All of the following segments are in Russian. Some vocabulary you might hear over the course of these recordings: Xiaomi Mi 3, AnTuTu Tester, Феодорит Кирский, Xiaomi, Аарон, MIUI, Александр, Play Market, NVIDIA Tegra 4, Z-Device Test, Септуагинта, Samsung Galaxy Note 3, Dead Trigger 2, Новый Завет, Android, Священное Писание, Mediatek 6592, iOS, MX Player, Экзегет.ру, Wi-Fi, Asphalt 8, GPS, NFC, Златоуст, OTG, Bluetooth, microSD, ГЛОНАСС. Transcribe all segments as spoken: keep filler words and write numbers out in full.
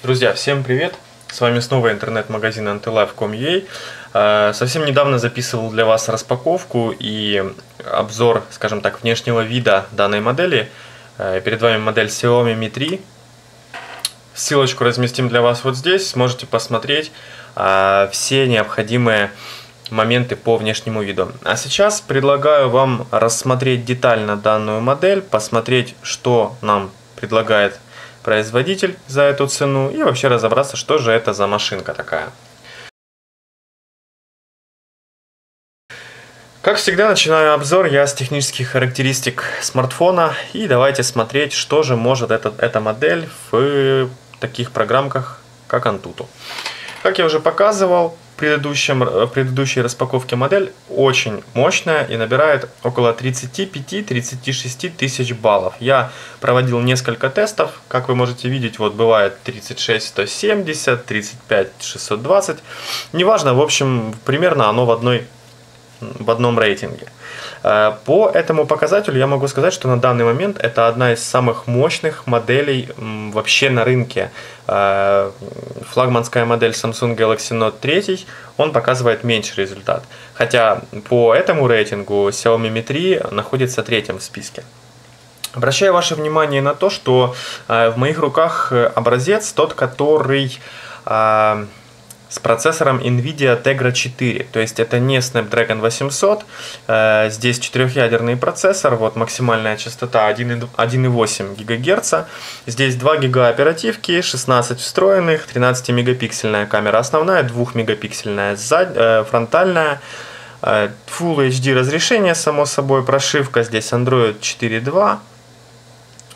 Друзья, всем привет! С вами снова интернет-магазин Антелайф точка ком точка юа. Совсем недавно записывал для вас распаковку и обзор, скажем так, внешнего вида данной модели. Перед вами модель Xiaomi Ми три. Ссылочку разместим для вас вот здесь. Сможете посмотреть все необходимые моменты по внешнему виду. А сейчас предлагаю вам рассмотреть детально данную модель, посмотреть, что нам предлагает производитель за эту цену и вообще разобраться, что же это за машинка такая. Как всегда, начинаю обзор я с технических характеристик смартфона, и давайте смотреть, что же может эта, эта модель в таких программках, как AnTuTu. Как я уже показывал в, предыдущем, в предыдущей распаковке, модель очень мощная и набирает около тридцати пяти тридцати шести тысяч баллов. Я проводил несколько тестов, как вы можете видеть, вот бывает тридцать шесть сто семьдесят, тридцать пять шестьсот двадцать, неважно, в общем, примерно оно в одной в одном рейтинге. По этому показателю я могу сказать, что на данный момент это одна из самых мощных моделей вообще на рынке. Флагманская модель Samsung Galaxy Note три, он показывает меньший результат. Хотя по этому рейтингу Xiaomi Mi три находится третьим в списке. Обращаю ваше внимание на то, что в моих руках образец, тот, который с процессором NVIDIA Tegra четыре, то есть это не Snapdragon восемьсот, здесь четырехъядерный процессор, вот максимальная частота один и восемь гигагерц, здесь два гига оперативки, шестнадцать встроенных, тринадцатимегапиксельная камера основная, двухмегапиксельная фронтальная, Full эйч ди разрешение, само собой, прошивка, здесь Android четыре точка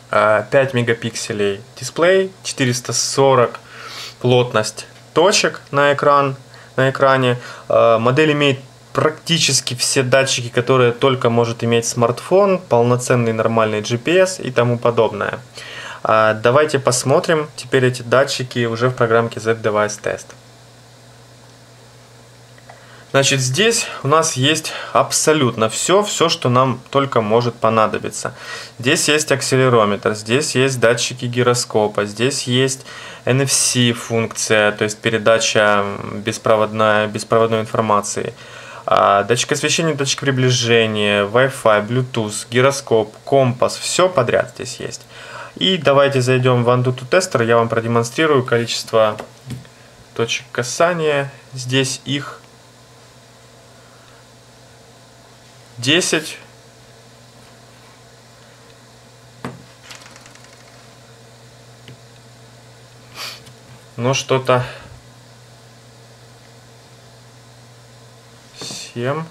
два, пять мегапикселей дисплей, четыреста сорок плотность точек на, экран, на экране. Модель имеет практически все датчики, которые только может иметь смартфон, полноценный нормальный джи пи эс и тому подобное. Давайте посмотрим теперь эти датчики уже в программке Z-Device Test. Значит, здесь у нас есть абсолютно все, все, что нам только может понадобиться. Здесь есть акселерометр, здесь есть датчики гироскопа, здесь есть эн эф си функция, то есть передача беспроводной, беспроводной информации, датчик освещения, датчик приближения, Wi-Fi, Bluetooth, гироскоп, компас, все подряд здесь есть. И давайте зайдем в AnTuTu Tester, я вам продемонстрирую количество точек касания, здесь их десять, но что-то семь.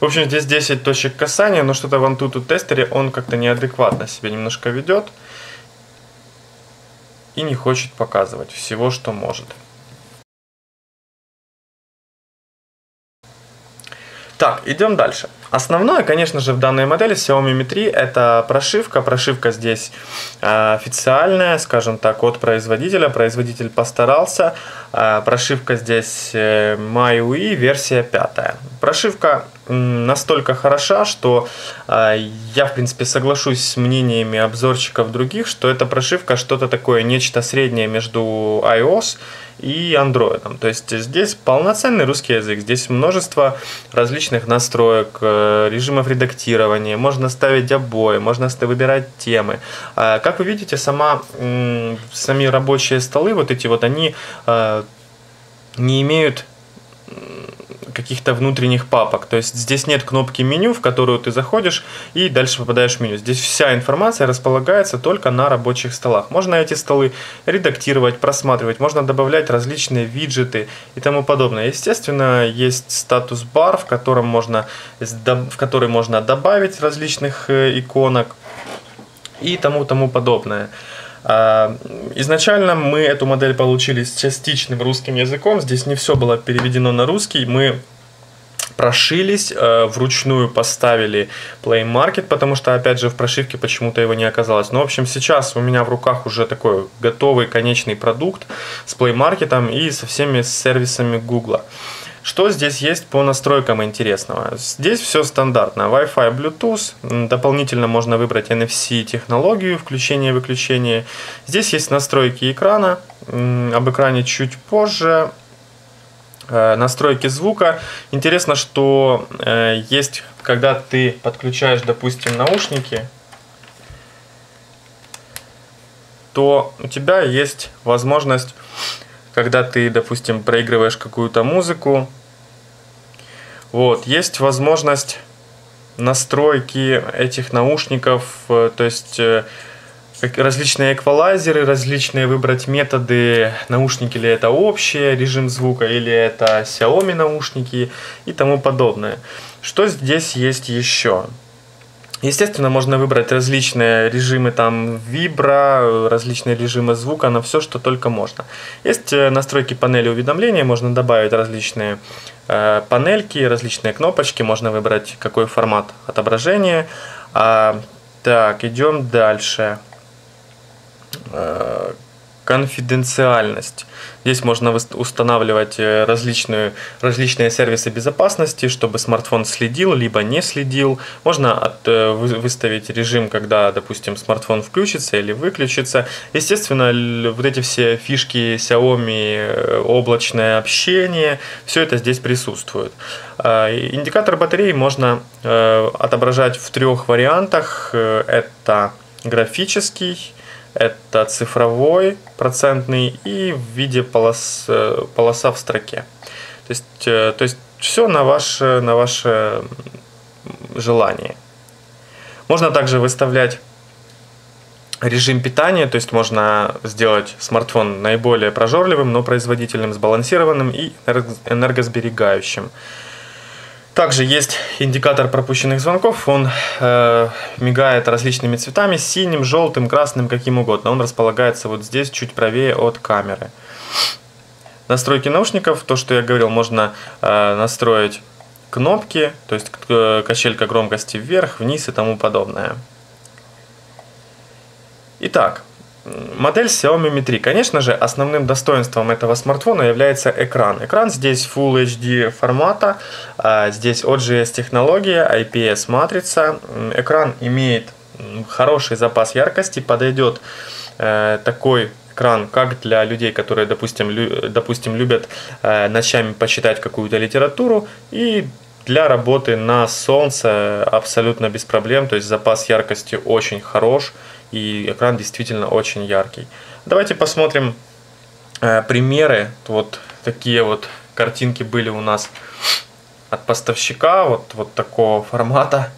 В общем, здесь десять точек касания, но что-то в AnTuTu тестере он как-то неадекватно себя немножко ведет и не хочет показывать всего, что может. Так, идем дальше. Основное, конечно же, в данной модели Xiaomi Mi три это прошивка. Прошивка здесь официальная, скажем так, от производителя. Производитель постарался. Прошивка здесь эм ай ю ай версия пятая. Прошивка настолько хороша, что я, в принципе, соглашусь с мнениями обзорщиков других, что эта прошивка что-то такое, нечто среднее между iOS и Android. То есть здесь полноценный русский язык, здесь множество различных настроек, режимов редактирования, можно ставить обои, можно выбирать темы. Как вы видите, сама, сами рабочие столы, вот эти вот, они не имеют каких-то внутренних папок, то есть здесь нет кнопки меню, в которую ты заходишь и дальше попадаешь в меню. Здесь вся информация располагается только на рабочих столах. Можно эти столы редактировать, просматривать, можно добавлять различные виджеты и тому подобное. Естественно, есть статус-бар, в котором можно, в который можно добавить различных иконок и тому тому подобное. Изначально мы эту модель получили с частичным русским языком, здесь не все было переведено на русский, мы прошились, вручную поставили Play Market, потому что, опять же, в прошивке почему-то его не оказалось. Но, в общем, сейчас у меня в руках уже такой готовый конечный продукт с Play Market и со всеми сервисами Google. Что здесь есть по настройкам интересного? Здесь все стандартно. Wi-Fi, Bluetooth. Дополнительно можно выбрать эн эф си-технологию, включение-выключение. Здесь есть настройки экрана. Об экране чуть позже. Настройки звука. Интересно, что есть, когда ты подключаешь, допустим, наушники, то у тебя есть возможность, когда ты, допустим, проигрываешь какую-то музыку, вот, есть возможность настройки этих наушников, то есть различные эквалайзеры, различные выбрать методы, наушники ли это общие, режим звука, или это Xiaomi наушники и тому подобное. Что здесь есть еще? Естественно, можно выбрать различные режимы там вибра, различные режимы звука, на все, что только можно. Есть настройки панели уведомлений, можно добавить различные э, панельки, различные кнопочки, можно выбрать какой формат отображения. А, так, идем дальше. Э, конфиденциальность. Здесь можно устанавливать различные, различные сервисы безопасности, чтобы смартфон следил, либо не следил. Можно от, выставить режим, когда, допустим, смартфон включится или выключится. Естественно, вот эти все фишки Xiaomi, облачное общение, все это здесь присутствует. Индикатор батареи можно отображать в трех вариантах. Это графический, это цифровой, процентный и в виде полос, полоса в строке. То есть, то есть все на ваше, на ваше желание. Можно также выставлять режим питания, то есть можно сделать смартфон наиболее прожорливым, но производительным, сбалансированным и энергосберегающим. Также есть индикатор пропущенных звонков, он э, мигает различными цветами, синим, желтым, красным, каким угодно. Он располагается вот здесь, чуть правее от камеры. Настройки наушников, то, что я говорил, можно э, настроить кнопки, то есть э, качелька громкости вверх, вниз и тому подобное. Итак, модель Xiaomi ми три. Конечно же, основным достоинством этого смартфона является экран. Экран здесь Full эйч ди формата, здесь о джи эс технология, ай пи эс матрица. Экран имеет хороший запас яркости, подойдет такой экран как для людей, которые, допустим, лю, допустим любят ночами почитать какую-то литературу, и для работы на солнце абсолютно без проблем, то есть запас яркости очень хорош. И экран действительно очень яркий. Давайте посмотрим э, примеры. Вот такие вот картинки были у нас от поставщика. Вот, вот такого формата.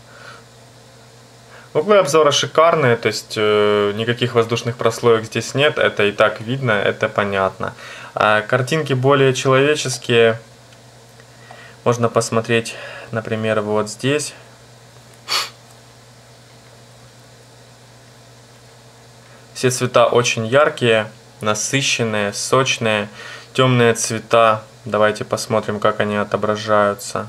Углы обзора шикарные. То есть э, никаких воздушных прослоек здесь нет. Это и так видно, это понятно. А картинки более человеческие. Можно посмотреть, например, вот здесь. Все цвета очень яркие, насыщенные, сочные, темные цвета. Давайте посмотрим, как они отображаются.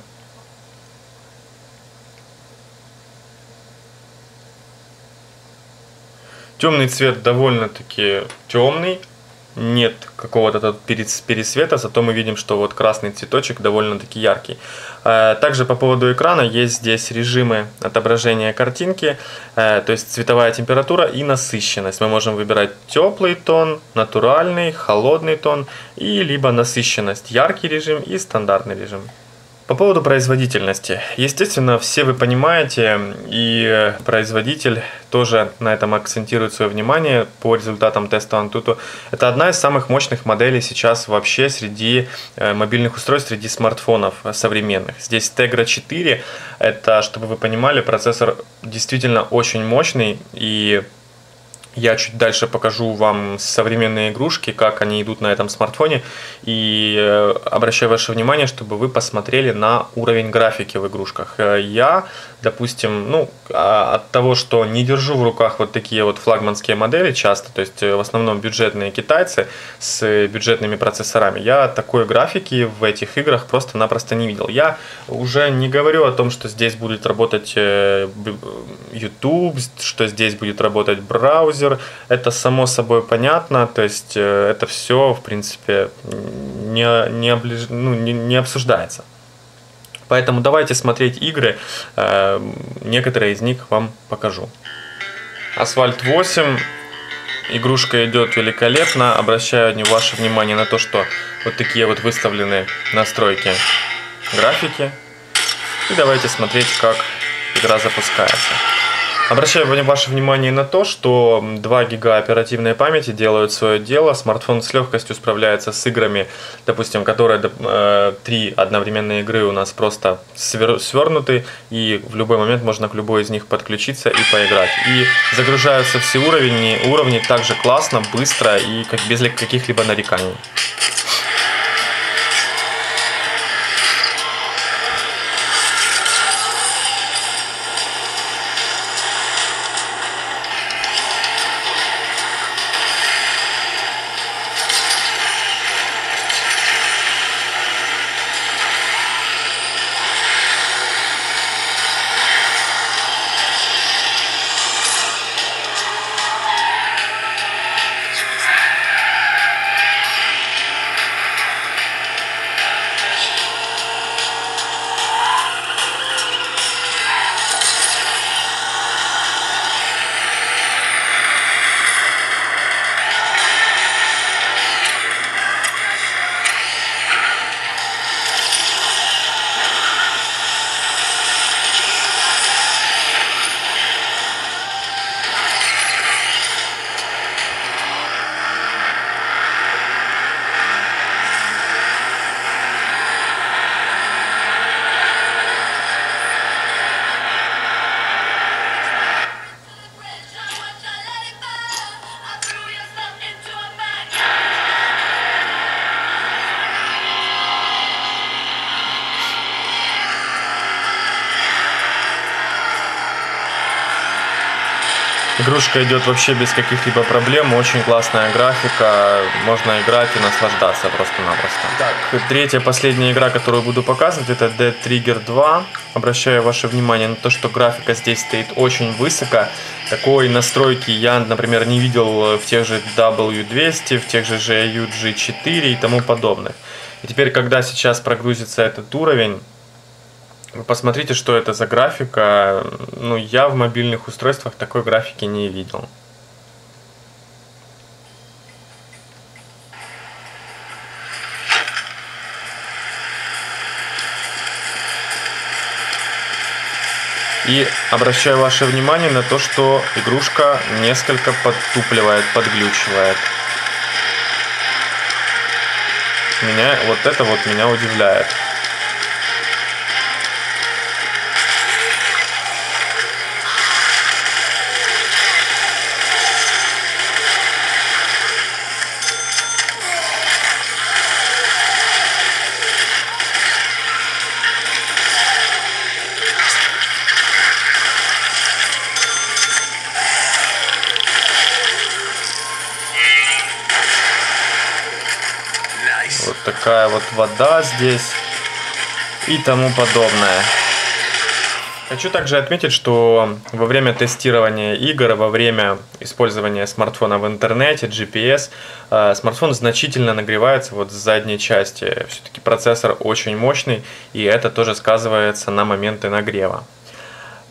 Темный цвет довольно-таки темный, нет какого-то пересвета, зато мы видим, что вот красный цветочек довольно-таки яркий. Также по поводу экрана есть здесь режимы отображения картинки, то есть цветовая температура и насыщенность. Мы можем выбирать теплый тон, натуральный, холодный тон и либо насыщенность, яркий режим и стандартный режим. По поводу производительности. Естественно, все вы понимаете, и производитель тоже на этом акцентирует свое внимание по результатам теста AnTuTu. Это одна из самых мощных моделей сейчас вообще среди мобильных устройств, среди смартфонов современных. Здесь Тегра четыре, это, чтобы вы понимали, процессор действительно очень мощный, и я чуть дальше покажу вам современные игрушки, как они идут на этом смартфоне. И обращаю ваше внимание, чтобы вы посмотрели на уровень графики в игрушках. Я допустим, ну, от того, что не держу в руках вот такие вот флагманские модели часто, то есть в основном бюджетные китайцы с бюджетными процессорами, я такой графики в этих играх просто-напросто не видел. Я уже не говорю о том, что здесь будет работать YouTube, что здесь будет работать браузер, это само собой понятно, то есть это все, в принципе, не, не, оближ... ну, не, не обсуждается. Поэтому давайте смотреть игры, некоторые из них вам покажу. Асфальт восемь, игрушка идет великолепно, обращаю ваше внимание на то, что вот такие вот выставлены настройки графики. И давайте смотреть, как игра запускается. Обращаю ваше внимание на то, что два гига оперативной памяти делают свое дело. Смартфон с легкостью справляется с играми, допустим, которые три одновременные игры у нас просто свернуты, и в любой момент можно к любой из них подключиться и поиграть. И загружаются все уровни, уровни также классно, быстро и как, без каких-либо нареканий. Игрушка идет вообще без каких-либо проблем, очень классная графика, можно играть и наслаждаться просто-напросто. Так, третья, последняя игра, которую буду показывать, это Дэд Триггер два. Обращаю ваше внимание на то, что графика здесь стоит очень высоко. Такой настройки я, например, не видел в тех же дабл ю двести, в тех же джи ю джи четыре и тому подобных. И теперь, когда сейчас прогрузится этот уровень, посмотрите, что это за графика. Ну, я в мобильных устройствах такой графики не видел. И обращаю ваше внимание на то, что игрушка несколько подтупливает, подглючивает. Меня, вот это вот меня удивляет. Такая вот вода здесь и тому подобное. Хочу также отметить, что во время тестирования игр, во время использования смартфона в интернете, джи пи эс, смартфон значительно нагревается вот с задней части. Все-таки процессор очень мощный, и это тоже сказывается на моменты нагрева.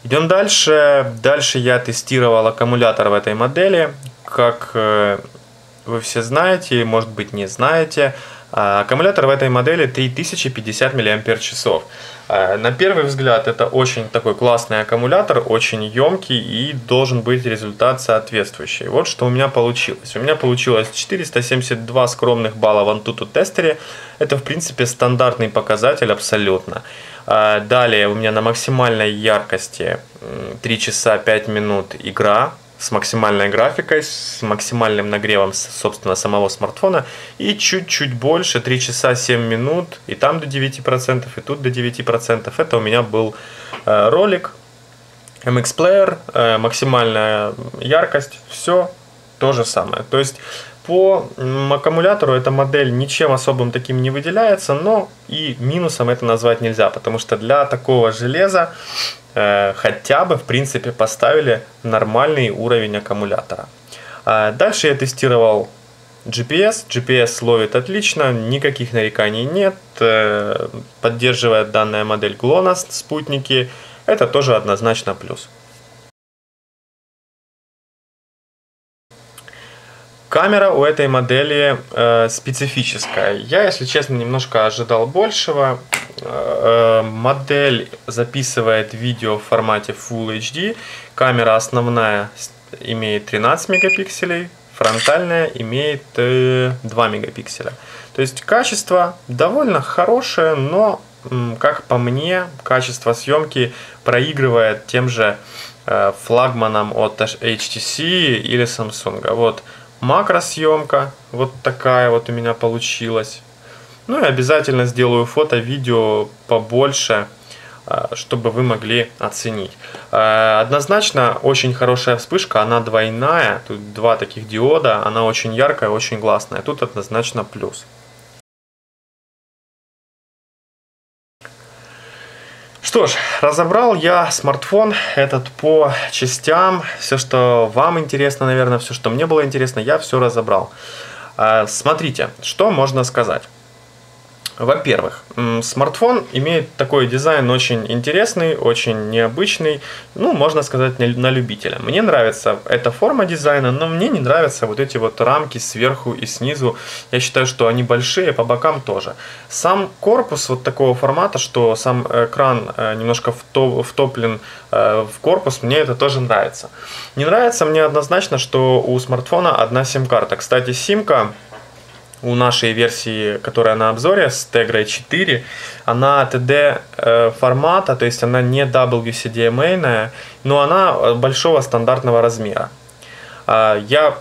Идем дальше. Дальше я тестировал аккумулятор в этой модели. Как вы все знаете, может быть не знаете, аккумулятор в этой модели три тысячи пятьдесят миллиампер-часов. На первый взгляд это очень такой классный аккумулятор, очень емкий и должен быть результат соответствующий. Вот что у меня получилось. У меня получилось четыреста семьдесят два скромных балла в AnTuTu тестере. Это в принципе стандартный показатель абсолютно. Далее у меня на максимальной яркости три часа пять минут игра. С максимальной графикой, с максимальным нагревом, собственно, самого смартфона. И чуть-чуть больше, три часа семь минут, и там до девяти процентов, и тут до девяти процентов. Это у меня был ролик эм икс Player, максимальная яркость, все то же самое. То есть по аккумулятору эта модель ничем особым таким не выделяется, но и минусом это назвать нельзя, потому что для такого железа э, хотя бы в принципе поставили нормальный уровень аккумулятора. Э, дальше я тестировал джи пи эс, джи пи эс ловит отлично, никаких нареканий нет, э, поддерживает данная модель ГЛОНАСС спутники, это тоже однозначно плюс. Камера у этой модели э, специфическая. Я, если честно, немножко ожидал большего. Э, модель записывает видео в формате фулл эйч ди. Камера основная имеет тринадцать мегапикселей, фронтальная имеет э, два мегапикселя. То есть качество довольно хорошее, но, как по мне, качество съемки проигрывает тем же э, флагманам от эйч ти си или Samsung. Вот. Макросъемка вот такая вот у меня получилась. Ну и обязательно сделаю фото, видео побольше, чтобы вы могли оценить. Однозначно очень хорошая вспышка, она двойная, тут два таких диода, она очень яркая, очень классная, тут однозначно плюс. Что ж, разобрал я смартфон этот по частям, все, что вам интересно, наверное, все, что мне было интересно, я все разобрал. Смотрите, что можно сказать. Во-первых, смартфон имеет такой дизайн очень интересный, очень необычный, ну, можно сказать, на любителя. Мне нравится эта форма дизайна, но мне не нравятся вот эти вот рамки сверху и снизу. Я считаю, что они большие, по бокам тоже. Сам корпус вот такого формата, что сам экран немножко втоплен в корпус, мне это тоже нравится. Не нравится мне однозначно, что у смартфона одна сим-карта. Кстати, симка у нашей версии, которая на обзоре, с Тегра четыре, она ти ди формата, то есть она не дабл ю си ди эм эй, но она большого стандартного размера. Я,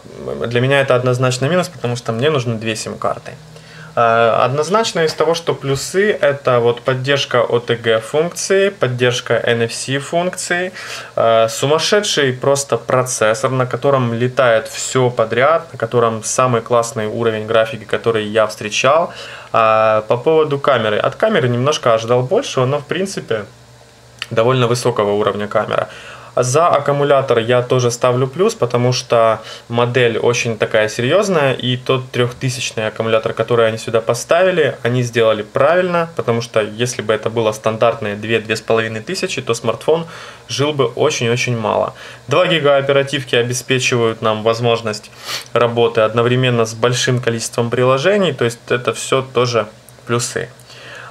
для меня это однозначно минус, потому что мне нужны две сим-карты. Однозначно из того, что плюсы, это вот поддержка о ти джи функции, поддержка эн эф си функции, сумасшедший просто процессор, на котором летает все подряд, на котором самый классный уровень графики, который я встречал. По поводу камеры, от камеры немножко ожидал большего, но в принципе довольно высокого уровня камера. За аккумулятор я тоже ставлю плюс, потому что модель очень такая серьезная, и тот трехтысячный аккумулятор, который они сюда поставили, они сделали правильно, потому что если бы это было стандартные две-две с половиной тысячи, то смартфон жил бы очень-очень мало. два гига оперативки обеспечивают нам возможность работы одновременно с большим количеством приложений, то есть это все тоже плюсы.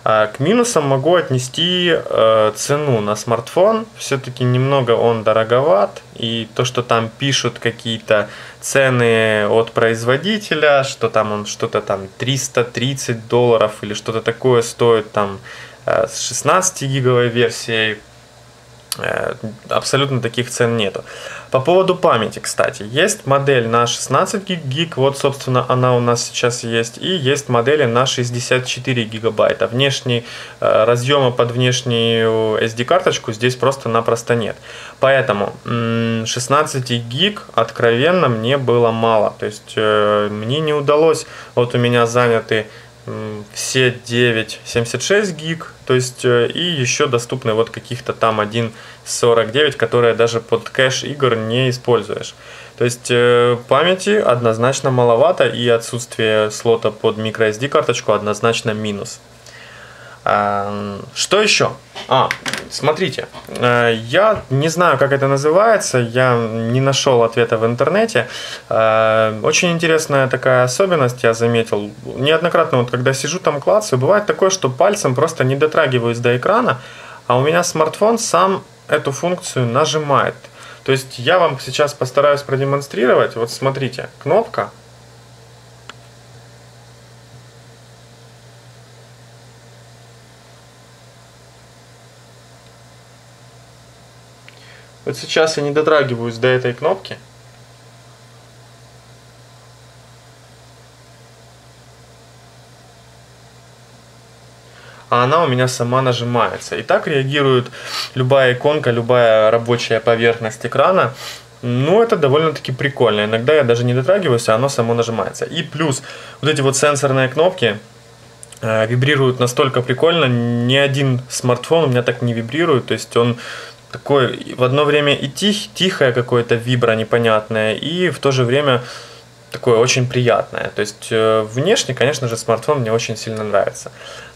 К минусам могу отнести цену на смартфон, все-таки немного он дороговат, и то, что там пишут какие-то цены от производителя, что там он что-то там триста тридцать долларов или что-то такое стоит там с шестнадцатигиговой версией, абсолютно таких цен нету. По поводу памяти, кстати, есть модель на шестнадцать гиг, вот собственно она у нас сейчас есть, и есть модели на шестьдесят четыре гигабайта. Внешний э, разъема под внешнюю эс ди карточку здесь просто-напросто нет, поэтому шестнадцать гиг откровенно мне было мало, то есть э, мне не удалось, вот у меня заняты все девять семьдесят шесть гиг, то есть и еще доступны вот каких-то там один сорок девять, которые даже под кэш игр не используешь. То есть памяти однозначно маловато, и отсутствие слота под microSD карточку однозначно минус. Что еще? А, смотрите, я не знаю, как это называется, я не нашел ответа в интернете. Очень интересная такая особенность, я заметил. Неоднократно, вот когда сижу там клацаю, бывает такое, что пальцем просто не дотрагиваюсь до экрана, а у меня смартфон сам эту функцию нажимает. То есть я вам сейчас постараюсь продемонстрировать. Вот смотрите, кнопка. Вот сейчас я не дотрагиваюсь до этой кнопки. а она у меня сама нажимается. И так реагирует любая иконка, любая рабочая поверхность экрана. Ну, это довольно-таки прикольно. Иногда я даже не дотрагиваюсь, а оно само нажимается. И плюс вот эти вот сенсорные кнопки э, вибрируют настолько прикольно. Ни один смартфон у меня так не вибрирует. То есть он такой в одно время и тих, тихое какое-то вибро непонятное, и в то же время такое очень приятное. То есть э, внешне, конечно же, смартфон мне очень сильно нравится.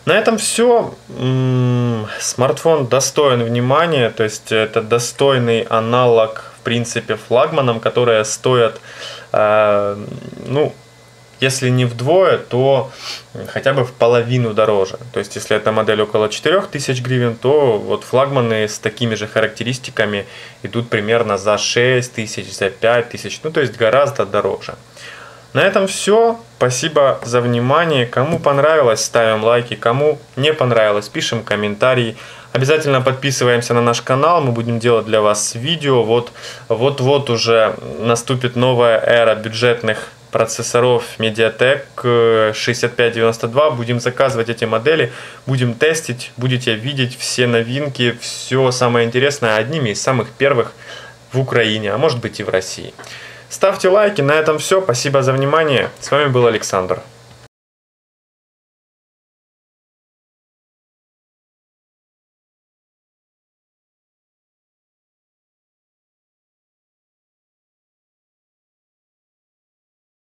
На этом все. М-м, смартфон достоин внимания. То есть это достойный аналог, в принципе, флагманам, которые стоят, э, ну, если не вдвое, то хотя бы в половину дороже. То есть, если эта модель около четырёх тысяч гривен, то вот флагманы с такими же характеристиками идут примерно за шесть тысяч, за пять тысяч, ну, то есть гораздо дороже. На этом все. Спасибо за внимание. Кому понравилось, ставим лайки. Кому не понравилось, пишем комментарии. Обязательно подписываемся на наш канал. Мы будем делать для вас видео. Вот, вот-вот уже наступит новая эра бюджетных процессоров Mediatek шестьдесят пять девяносто два. Будем заказывать эти модели, будем тестить, будете видеть все новинки, все самое интересное, одними из самых первых в Украине, а может быть и в России. Ставьте лайки, на этом все, спасибо за внимание, с вами был Александр.